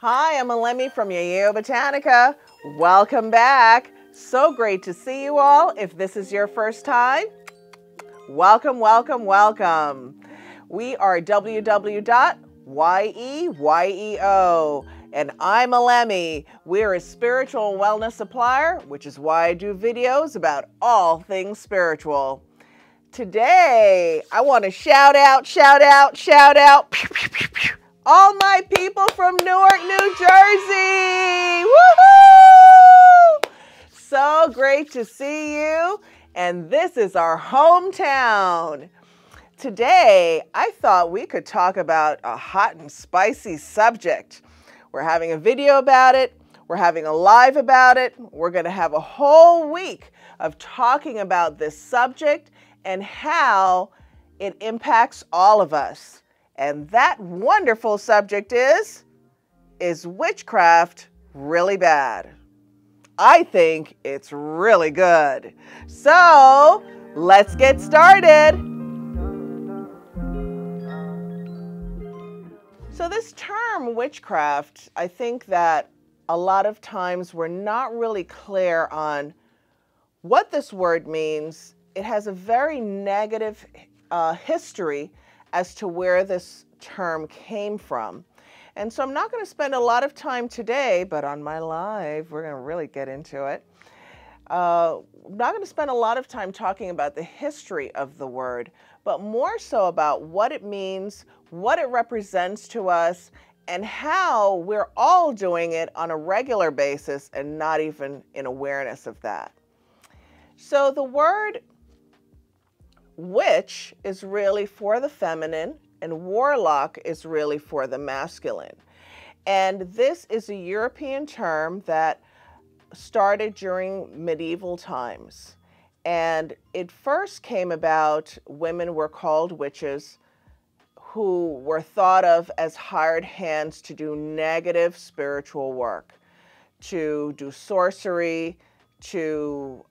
Hi, I'm Alemi from Yeyeo Botanica. Welcome back. So great to see you all. If this is your first time, welcome, welcome, welcome. We are www.yeyeeo. And I'm Alemi. We're a spiritual and wellness supplier, which is why I do videos about all things spiritual. Today, I want to shout out all my people from Newark, New Jersey. Woohoo! So great to see you. And this is our hometown. Today, I thought we could talk about a hot and spicy subject. We're having a video about it. We're having a live about it. We're going to have a whole week of talking about this subject and how it impacts all of us. And that wonderful subject is witchcraft really bad? I think it's really good. So let's get started. So this term witchcraft, I think that a lot of times we're not really clear on what this word means. It has a very negative history as to where this term came from. And so I'm not going to spend a lot of time today, but on my live, we're going to really get into it. I'm not going to spend a lot of time talking about the history of the word, but more so about what it means, what it represents to us, and how we're all doing it on a regular basis and not even in awareness of that. So the word witch is really for the feminine and warlock is really for the masculine. And this is a European term that started during medieval times. And it first came about, women were called witches who were thought of as hired hands to do negative spiritual work, to do sorcery, to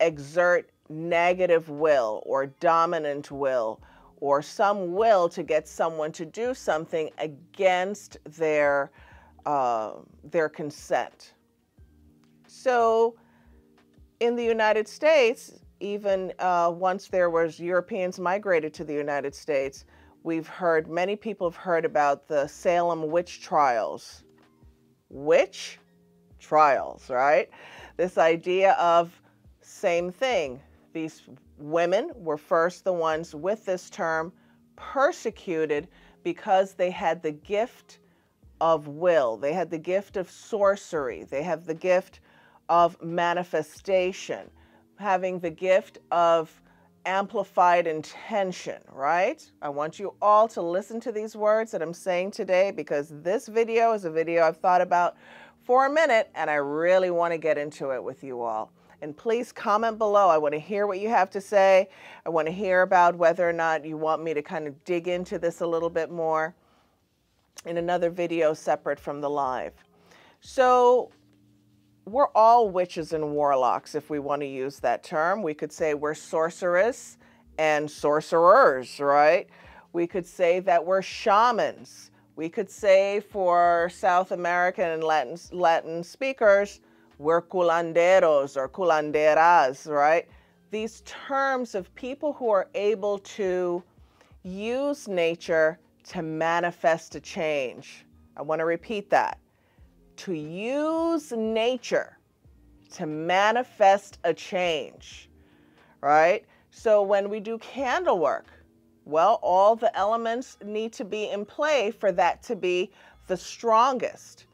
exert negative will or dominant will or some will to get someone to do something against their consent. So in the United States, even once there was Europeans migrated to the United States, we've heard, many people have heard about the Salem witch trials. Witch trials, right? This idea of same thing. These women were first the ones with this term persecuted because they had the gift of will. They had the gift of sorcery. They have the gift of manifestation, having the gift of amplified intention, right? I want you all to listen to these words that I'm saying today because this video is a video I've thought about for a minute and I really want to get into it with you all. And please comment below. I want to hear what you have to say. I want to hear about whether or not you want me to kind of dig into this a little bit more in another video separate from the live. So we're all witches and warlocks if we want to use that term. We could say we're sorceress and sorcerers, right? We could say that we're shamans. We could say for South American and Latin speakers, we're culanderos or culanderas, right? These terms of people who are able to use nature to manifest a change. I want to repeat that. To use nature to manifest a change, right? So when we do candle work, well, all the elements need to be in play for that to be the strongest.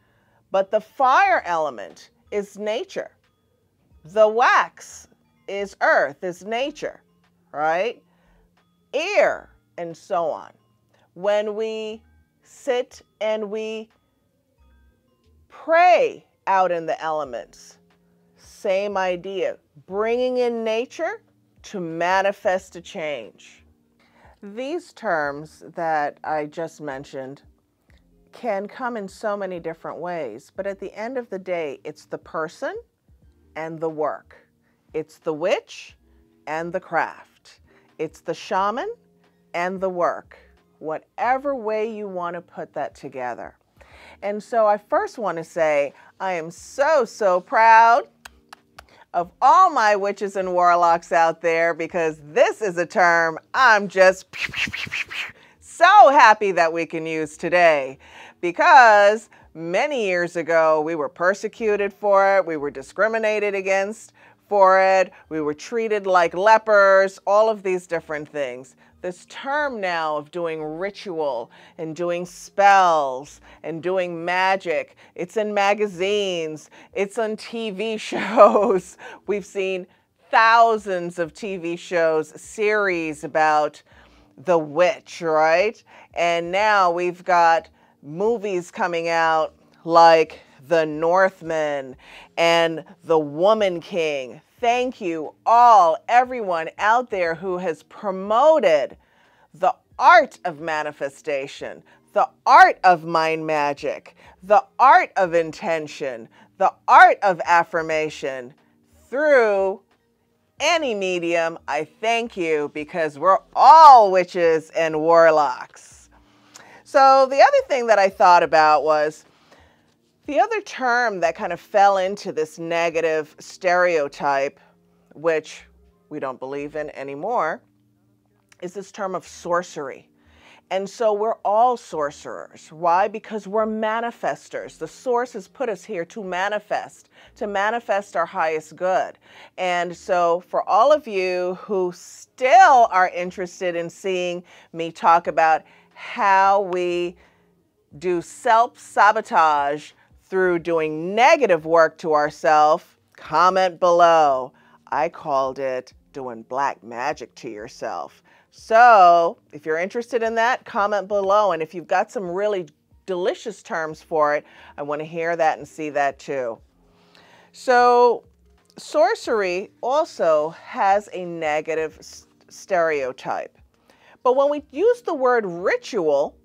But the fire element is nature. The wax is earth, is nature, right? Air, and so on. When we sit and we pray out in the elements, same idea, bringing in nature to manifest a change. These terms that I just mentioned can come in so many different ways, but at the end of the day, it's the person and the work. It's the witch and the craft. It's the shaman and the work. Whatever way you want to put that together. And so I first want to say I am so, so proud of all my witches and warlocks out there, because this is a term I'm just so happy that we can use today, because many years ago we were persecuted for it, we were discriminated against for it, we were treated like lepers, all of these different things. This term now of doing ritual and doing spells and doing magic, it's in magazines, it's on TV shows. We've seen thousands of TV shows, series about the witch, right? And now we've got movies coming out like The Northman and The Woman King. Thank you all, everyone out there who has promoted the art of manifestation, the art of mind magic, the art of intention, the art of affirmation through any medium. I thank you, because we're all witches and warlocks. So the other thing that I thought about was the other term that kind of fell into this negative stereotype, which we don't believe in anymore, is this term of sorcery. And so we're all sorcerers. Why? Because we're manifestors. The source has put us here to manifest our highest good. And so for all of you who still are interested in seeing me talk about how we do self-sabotage through doing negative work to ourselves, comment below. I called it doing black magic to yourself. So if you're interested in that, comment below. And if you've got some really delicious terms for it, I want to hear that and see that too. So sorcery also has a negative stereotype. But when we use the word ritual,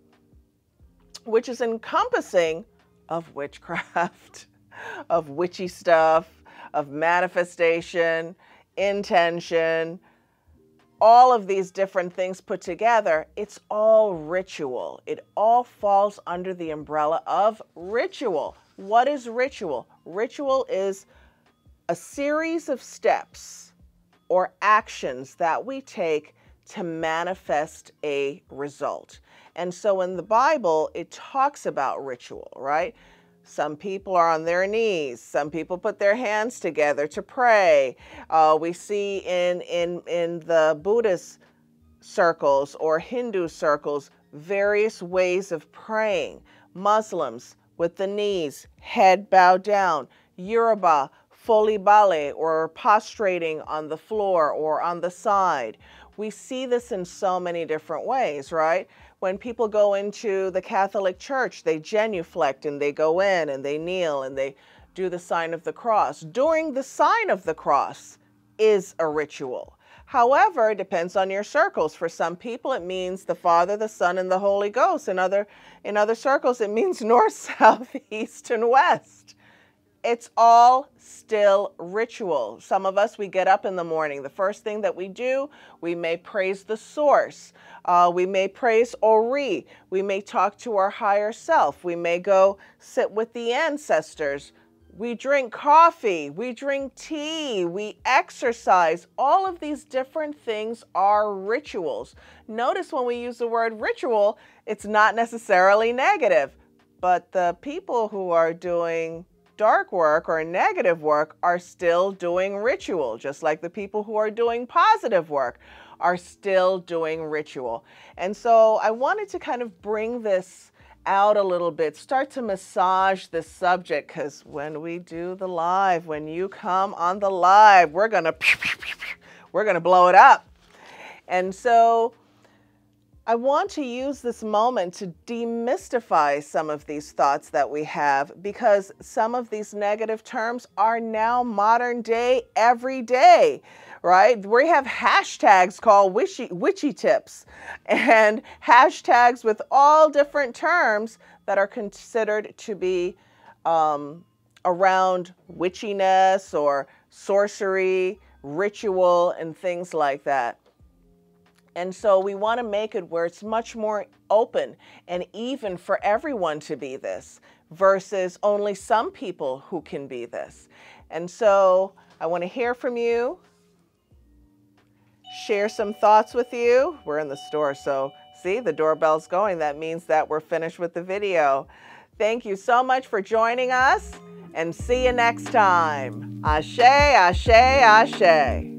which is encompassing of witchcraft, of witchy stuff, of manifestation, intention, all of these different things put together, it's all ritual. It all falls under the umbrella of ritual. What is ritual? Ritual is a series of steps or actions that we take to manifest a result. And so in the Bible, it talks about ritual, right? Some people are on their knees. Some people put their hands together to pray. We see in the Buddhist circles or Hindu circles, various ways of praying. Muslims with the knees, head bowed down. Yoruba, folibale, or prostrating on the floor or on the side. We see this in so many different ways, right? When people go into the Catholic Church, they genuflect and they go in and they kneel and they do the sign of the cross. Doing the sign of the cross is a ritual. However, it depends on your circles. For some people, it means the Father, the Son, and the Holy Ghost. In other circles, it means north, south, east, and west. It's all still ritual. Some of us, we get up in the morning. The first thing that we do, we may praise the source. We may praise Ori. We may talk to our higher self. We may go sit with the ancestors. We drink coffee. We drink tea. We exercise. All of these different things are rituals. Notice when we use the word ritual, it's not necessarily negative, but the people who are doing dark work or negative work are still doing ritual, just like the people who are doing positive work are still doing ritual. And so I wanted to kind of bring this out a little bit, start to massage this subject, because when we do the live, when you come on the live, we're gonna blow it up. And so I want to use this moment to demystify some of these thoughts that we have, because some of these negative terms are now modern day, every day, right? We have hashtags called witchy tips and hashtags with all different terms that are considered to be around witchiness or sorcery, ritual, and things like that. And so we want to make it where it's much more open and even for everyone to be this versus only some people who can be this. And so I want to hear from you, share some thoughts with you. We're in the store, so see, the doorbell's going. That means that we're finished with the video. Thank you so much for joining us, and see you next time. Ashe, ashe, ashe.